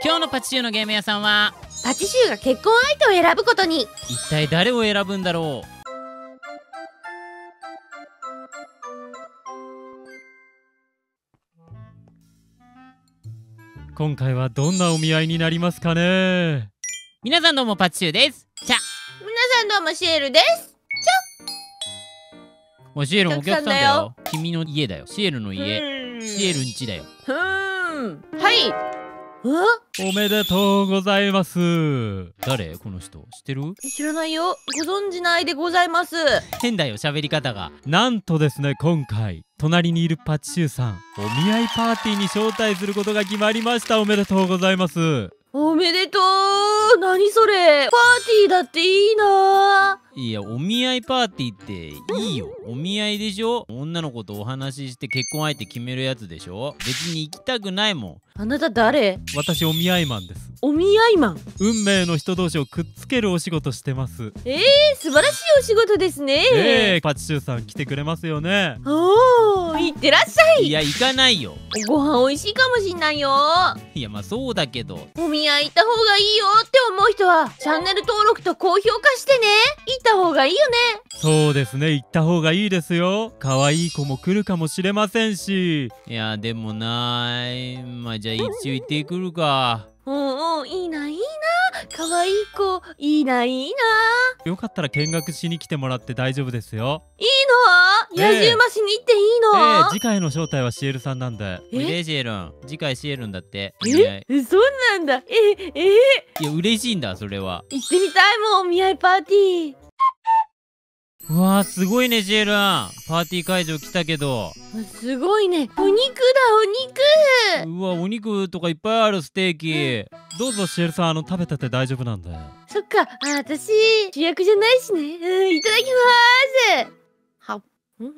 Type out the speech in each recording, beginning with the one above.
今日のパチシューのゲーム屋さんは、パチシューが結婚相手を選ぶことに。一体誰を選ぶんだろう。今回はどんなお見合いになりますかね。皆さんどうもパチシューです。ちゃ。皆さんどうもシエルです。ちゃ。おシエルお客さんだよ。君の家だよ。シエルの家。シエルんちだよ。はい。おめでとうございます。誰この人知ってる？知らないよ。ご存じないでございます。変だよ喋り方が。なんとですね、今回隣にいるパチシューさん、お見合いパーティーに招待することが決まりました。おめでとうございます。おめでとう。何それ、パーティーだっていいな。いや、お見合いパーティーっていいよ。お見合いでしょ。女の子とお話しして結婚相手決めるやつでしょ。別に行きたくないもん。あなた誰？私お見合いマンです。お見合いマン？運命の人同士をくっつけるお仕事してます。素晴らしいお仕事ですね。パチシューさん来てくれますよね。おー、行ってらっしゃい。いや、行かないよ。ご飯美味しいかもしんないよ。いや、まあそうだけど、お見合い行った方がいいよって思う人はチャンネル登録と高評価してね。行った方がいいよね。そうですね、行った方がいいですよ。可愛い子も来るかもしれませんし。いや、でもなー、まあじゃあ一応行ってくるか。うんうん、いいな、いいな、可愛い子、いいな、いいな。よかったら見学しに来てもらって大丈夫ですよ。いいの？野獣馬しに行っていいの？次回の招待はシエルさんなんで。おいでシエルン。次回シエルンだって。そうなんだ。いや、嬉しいんだ。それは行ってみたいもん、お見合いパーティー。うわー、すごいねシエルン。パーティー会場来たけどすごいね。お肉だ、お肉。うわ、お肉とかいっぱいある。ステーキ、どうぞシエルさん、食べてて大丈夫なんだよ。そっか、私主役じゃないしね。いただきまーす。は、なんて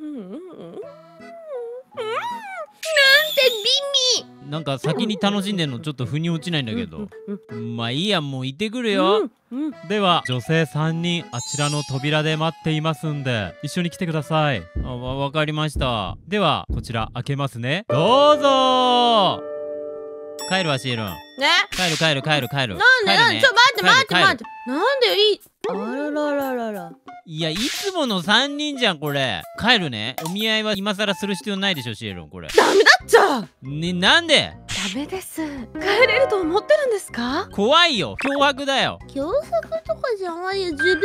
美味。なんか先に楽しんでんのちょっと腑に落ちないんだけど、まあいいや、もういてくるよ。では女性3人あちらの扉で待っていますんで、一緒に来てください。あ、わかりました。ではこちら開けますね。どうぞー。帰るわシエルン。ね、帰る帰る帰る帰る。なんで？ちょ、待って待って待って、なんでより。あらららら。いや、いつもの3人じゃんこれ。帰るね。お見合いは今更する必要ないでしょシエルン。これダメだっちゃ。ね、なんで？ダメです。帰れると思ってるんですか？怖いよ、脅迫だよ。脅迫とかじゃないよ、自分で選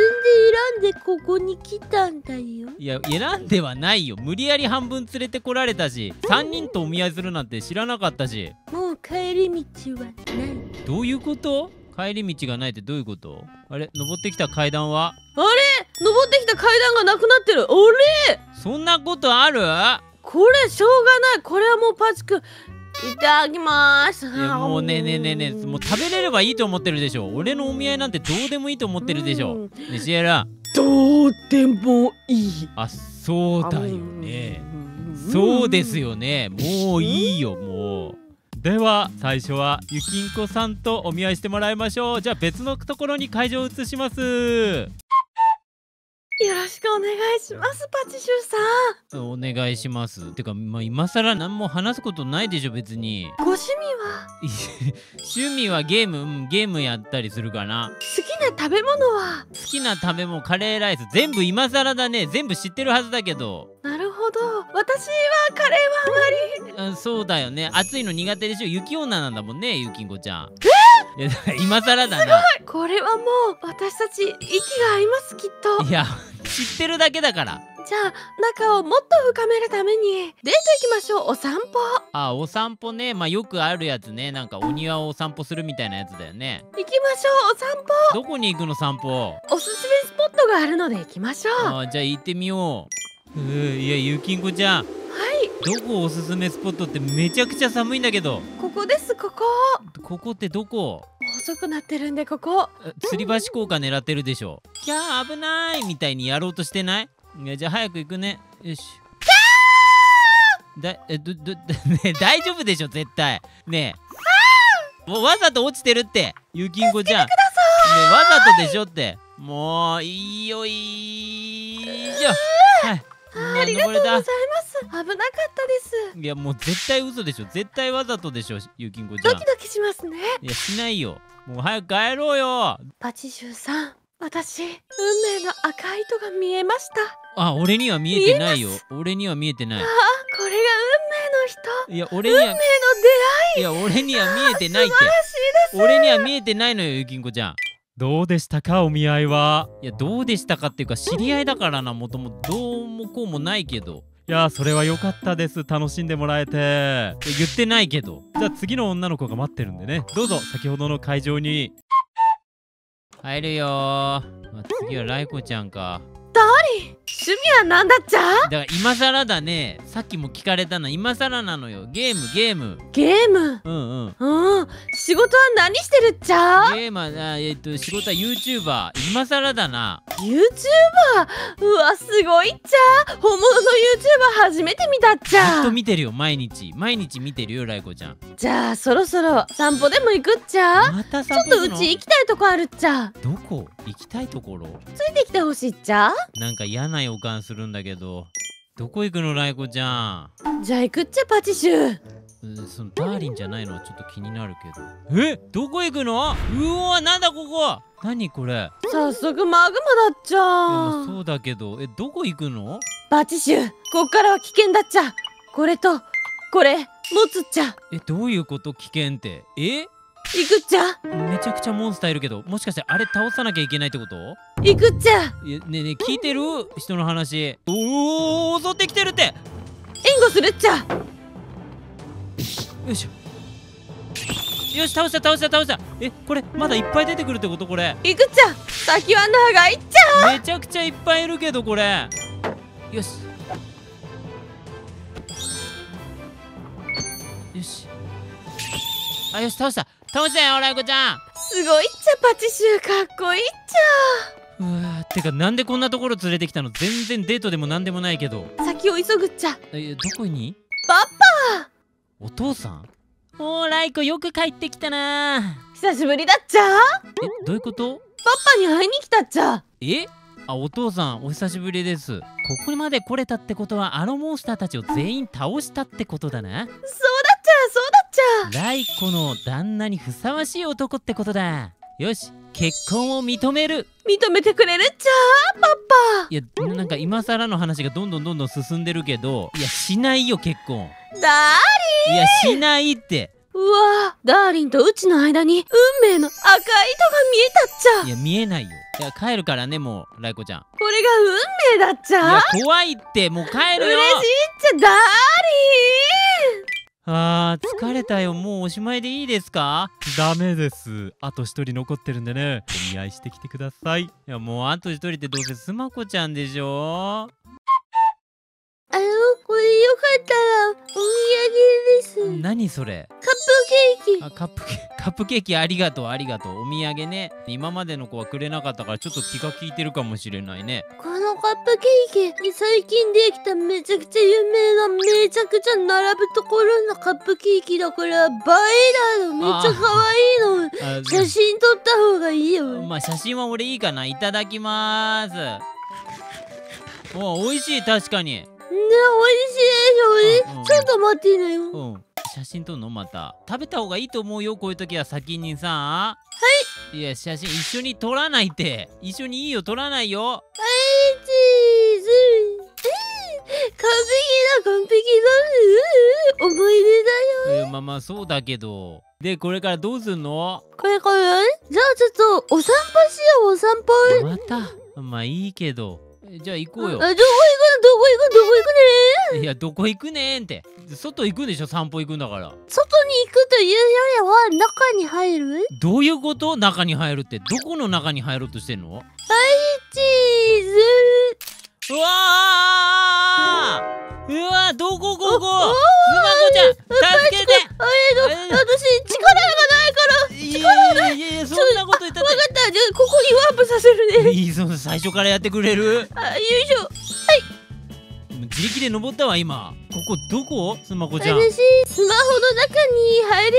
んでここに来たんだよ。いや、選んではないよ。無理やり半分連れてこられたし、3人とお見合いするなんて知らなかったし。もう帰り道はない。どういうこと？帰り道がないってどういうこと？あれ、登ってきた階段は？あれ、登ってきた階段がなくなってる。あれ、そんなことある？これしょうがない。これはもうパチくん、いただきまーす。もうねえねえねえねえ、もう食べれればいいと思ってるでしょ。俺のお見合いなんてどうでもいいと思ってるでしょ。ね、シエル。どうでもいい。あ、そうだよね。そうですよね。もういいよ、もう。では最初はゆきんこさんとお見合いしてもらいましょう。じゃあ別のところに会場を移します。よろしくお願いしますパチシューさん。お願いします。てか、まあ、今更何も話すことないでしょ別に。ご趣味は？趣味はゲーム、ゲームやったりするかな。好きな食べ物は？好きな食べ物カレーライス。全部今更だね。全部知ってるはずだけど。なるほど、私はカレーはあまり、そうだよね。暑いの苦手でしょ。雪女なんだもんねゆきんこちゃん。今更だな。すごい、これはもう私たち息が合いますきっと。いや、知ってるだけだから。じゃあ仲をもっと深めるためにデート行きましょう。お散歩。あ、お散歩ね。まあよくあるやつね。なんかお庭をお散歩するみたいなやつだよね。行きましょうお散歩。どこに行くの散歩？おすすめスポットがあるので行きましょう。あ、じゃあ行ってみよう。いやゆきんこちゃん、どこおすすめスポットってめちゃくちゃ寒いんだけど。ここです、ここ。ここってどこ？細くなってるんでここ。吊り橋効果狙ってるでしょ。きゃー危ないみたいにやろうとしてない？いや、じゃあ早く行くね。よし。大丈夫でしょ絶対。ねえ。わざと落ちてるってゆきんこちゃん。ねえ、わざとでしょって。もういいよいいよ。はい。ありがとうございます。危なかったです。いやもう絶対嘘でしょ、絶対わざとでしょゆきんこちゃん。ドキドキしますね。いやしないよ、もう早く帰ろうよ。パチシューさん、私運命の赤い糸が見えました。あ、俺には見えてないよ。俺には見えてない。あ、これが運命の人。いや俺には運命の出会い。いや俺には見えてないって。素晴らしいです。俺には見えてないのよゆきんこちゃん。どうでしたかお見合いは。いやどうでしたかっていうか知り合いだからな、もともどうもこうもないけど。いやそれは良かったです、楽しんでもらえて。言ってないけど。じゃあ次の女の子が待ってるんでね、どうぞ先ほどの会場に入るよ。まあ、次はライコちゃんか。ダーリン趣味は何だっちゃ。だから今更だね、さっきも聞かれたの。今更なのよ。ゲーム。うん、仕事は何してるっちゃ。ゲームは仕事は YouTuber。 今更だな。 YouTuber。 うわすごいっちゃ。本物の YouTuber 初めて見たっちゃ。ずっと見てるよ、毎日見てるよライコちゃん。じゃあそろそろ散歩でも行くっちゃ。また散歩。ちょっとうち行きたいとこあるっちゃ。どこ行きたいところ。ついてきてほしいっちゃ。なんか嫌な予感するんだけど。どこ行くのライコちゃん。じゃあ行くっちゃパチシュー。そのダーリンじゃないのはちょっと気になるけど。え、どこ行くの。うわなんだここ、何これ。早速マグマだっちゃ。そうだけど、どこ行くのパチシュー。こっからは危険だっちゃ。これとこれ持つっちゃ。どういうこと、危険って。行くっちゃ。めちゃくちゃモンスターいるけど、もしかしてあれ倒さなきゃいけないってこと。行くっちゃ。ねえ聞いてる人の話。おお襲ってきてるって。援護するっちゃ。よいしょ、よし倒した。これまだいっぱい出てくるってこと。これ行くっちゃ。先は長いっちゃ。めちゃくちゃいっぱいいるけどこれ。よしあ、よし倒したよライコちゃん。すごいっちゃパチシュー、かっこいいっちゃ。うわてかなんでこんなところ連れてきたの。全然デートでもなんでもないけど。先を急ぐっちゃ。どこに。パパ、お父さん。おーライコよく帰ってきたな、久しぶりだっちゃ。どういうこと。パパに会いに来たっちゃ。あ、お父さんお久しぶりです。ここまで来れたってことはあのモンスターたちを全員倒したってことだな。そうだっちゃ。ライコの旦那にふさわしい男ってことだ。よし結婚を認める。認めてくれるっちゃパパ。いやなんか今更の話がどんどん進んでるけど。いやしないよ結婚ダーリン。いやしないって。うわダーリンとうちの間に運命の赤い糸が見えたっちゃ。いや見えないよ。いや帰るからねもうライコちゃん。これが運命だっちゃ。いや怖いってもう帰るよ。嬉しいっちゃダーリン。あー疲れたよ、もうおしまいでいいですか。ダメです、あと1人残ってるんでね、お見合いしてきてください。いやもうあと1人ってどうせスマコちゃんでしょ。これよかったらお土産です。何それ。カップケーキ。ありがとう。お土産ね。今までの子はくれなかったからちょっと気が利いてるかもしれないね。このカップケーキ最近できためちゃくちゃ有名なめちゃくちゃ並ぶところのカップケーキだから映えだよ。めっちゃ可愛いの。写真撮った方がいいよ。まあ写真は俺いいかな。いただきます。おいしい確かに。ね、おいしいでしょ。ちょっと待っていなよ。写真撮るのまた。食べた方がいいと思うよ、こういう時は先にさ。はい。いや、写真一緒に撮らないって。一緒にいいよ、撮らないよ。はい、チーズ。完璧だ。思い出だよ。まあそうだけど。で、これからどうすんの。これ。じゃあちょっと、お散歩しよう、お散歩。また。まあいいけど。じゃあ行こうよ。どこ行くねー。いやどこ行くねーって。外行くんでしょ、散歩行くんだから。外に行くというよりは中に入る。どういうこと。中に入るって。どこの中に入ろうとしてんの。はいチーズ。うわどこここ。スマコちゃん助けて。私力がない。いやそんなこと言ったって。分かった、じゃあここにワープさせるね。最初からやってくれる。よいしょ。はい。自力で登ったわ今。ここどこ？スマホちゃん。私スマホの中に入れる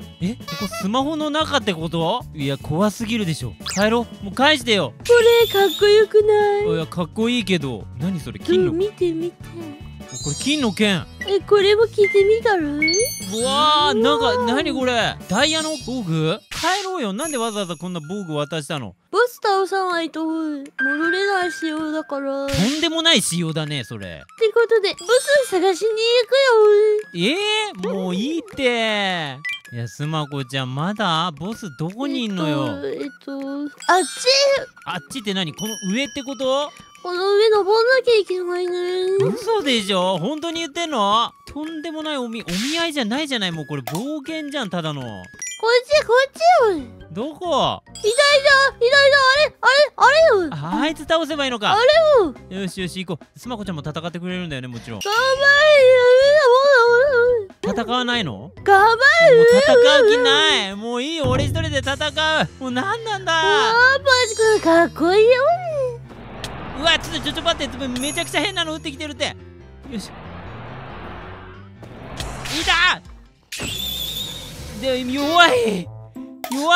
の。え、ここスマホの中ってこと？いや怖すぎるでしょ。帰ろう。もう返してよ。これかっこよくない？いやかっこいいけど。何それ金の？見て見て。これ金の剣。え、これも聞いてみたらい？うわー、なんか何これ？ダイヤの防具？帰ろうよ。なんでわざわざこんな防具渡したの？ボス倒さないと戻れない仕様だから。とんでもない仕様だねそれ。ってことでボス探しに行くよ。もういいって。いやスマコちゃんまだボスどこにいんのよ。あっち。あっちって何？この上ってこと？この上登んなきゃいけないね。嘘でしょ、本当に言ってんの？とんでもないお見合いじゃないじゃない。もうこれ冒険じゃんただの。こっちこっち。どこ？左だ左だ。あれあいつ倒せばいいのか。あれをよしよし行こう。スマコちゃんも戦ってくれるんだよねもちろん。頑張れ。戦わないの？頑張る。もう戦う気ない。もういいよ俺一人で戦う。もう何なんだ。おーパチ君かっこいいよね。うわちょっと待って。めちゃくちゃ変なの撃ってきてるって。よしいたで弱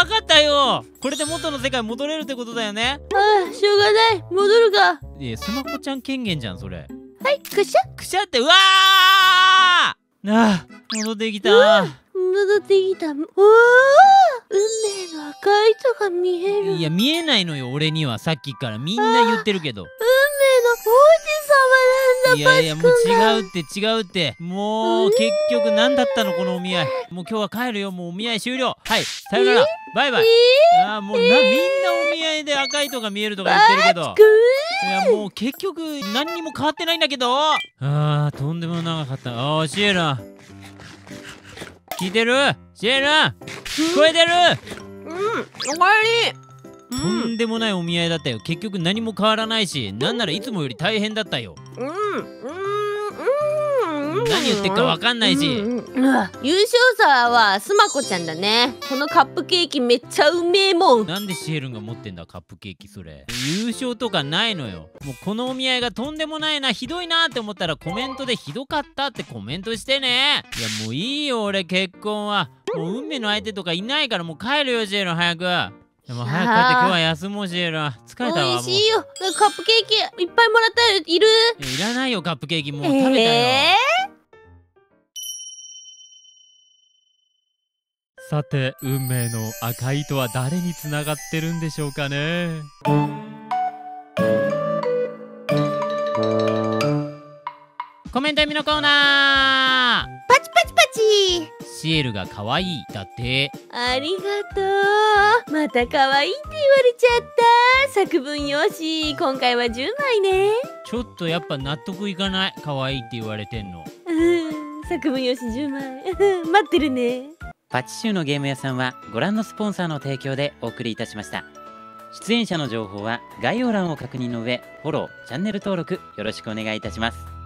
かったよ。これで元の世界戻れるってことだよね。ああしょうがない戻るか。いやスマコちゃん権限じゃんそれ。はい、くしゃくしゃって。うわああ戻ってきた。戻ってきた。おお運命の赤い糸が見える。いや見えないのよ俺には。さっきからみんな言ってるけど。運命の王子様なんだ。いやいやもう違うってもう結局何だったのこのお見合い。もう今日は帰るよ。もうお見合い終了。はいさよならバイバイ。ああもうみんなお見合いで赤い糸が見えるとか言ってるけど。いやもう結局何にも変わってないんだけど。ああとんでも長かった。ああシエラ聞いてる？シエラ聞こえてる？おかえり。とんでもないお見合いだったよ。結局何も変わらないし、なんならいつもより大変だったよ。何言ってっかわかんないし。優勝者はスマコちゃんだね。このカップケーキめっちゃうめえもん。なんでシエルンが持ってんだカップケーキそれ。優勝とかないのよ。もうこのお見合いがとんでもないなひどいなって思ったらコメントでひどかったってコメントしてね。いやもういいよ俺結婚は。もう運命の相手とかいないからもう帰るよシエルン早く。でも早く帰って今日は休もうシエル。疲れたわ。おいしいよカップケーキいっぱいもらったらいる？いらないよカップケーキもう食べたよ。さて運命の赤い糸は誰につながってるんでしょうかね。コメント読みのコーナー。パチパチパチ。シエルが可愛いだって。ありがとう。また可愛いって言われちゃった。作文用紙今回は10枚ね。ちょっとやっぱ納得いかない。可愛いって言われてんの。作文用紙10枚待ってるね。パチシューのゲーム屋さんはご覧のスポンサーの提供でお送りいたしました。出演者の情報は概要欄を確認の上フォローチャンネル登録よろしくお願いいたします。